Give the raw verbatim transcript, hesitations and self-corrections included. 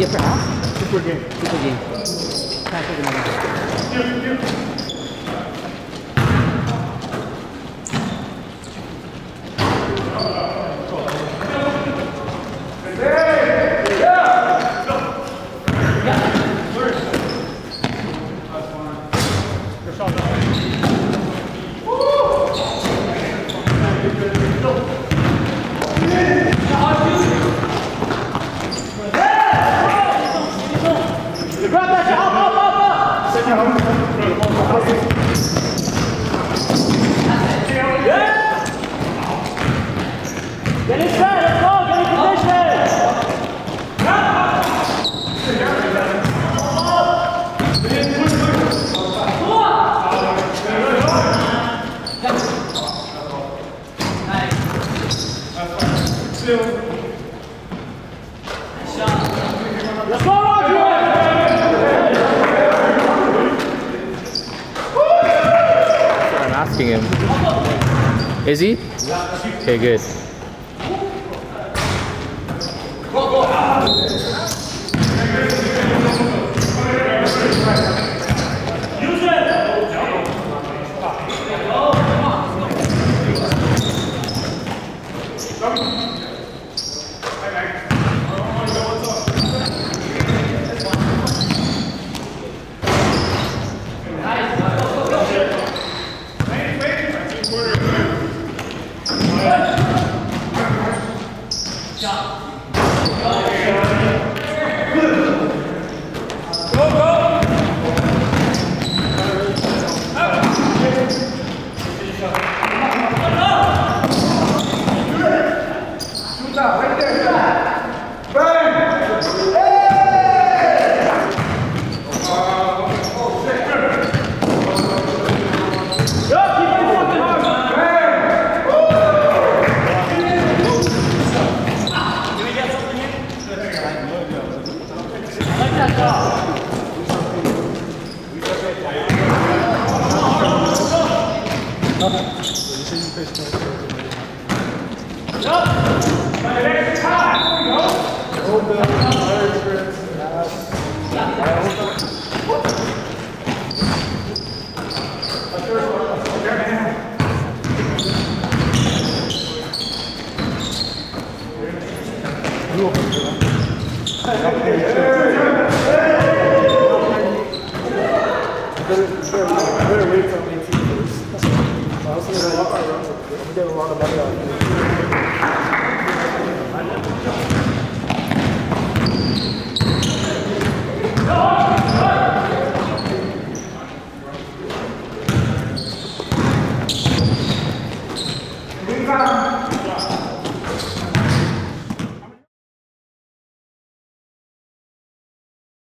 Super game. Super game. Him. Is he? Okay, good. I was going to run up my room. I'm going to get a lot of money out of it.